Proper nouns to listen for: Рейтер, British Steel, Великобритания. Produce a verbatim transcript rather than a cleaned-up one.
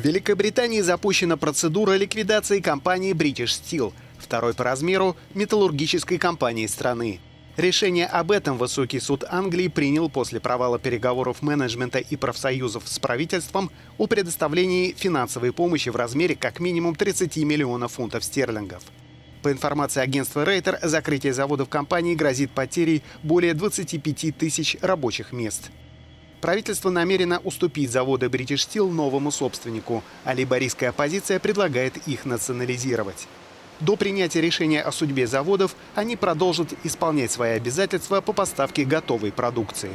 В Великобритании запущена процедура ликвидации компании British Steel, второй по размеру металлургической компании страны. Решение об этом высокий суд Англии принял после провала переговоров менеджмента и профсоюзов с правительством о предоставлении финансовой помощи в размере как минимум тридцати миллионов фунтов стерлингов. По информации агентства Рейтер, закрытие заводов компании грозит потерей более двадцати пяти тысяч рабочих мест. Правительство намерено уступить заводы British Steel новому собственнику, а лейбористская оппозиция предлагает их национализировать. До принятия решения о судьбе заводов они продолжат исполнять свои обязательства по поставке готовой продукции.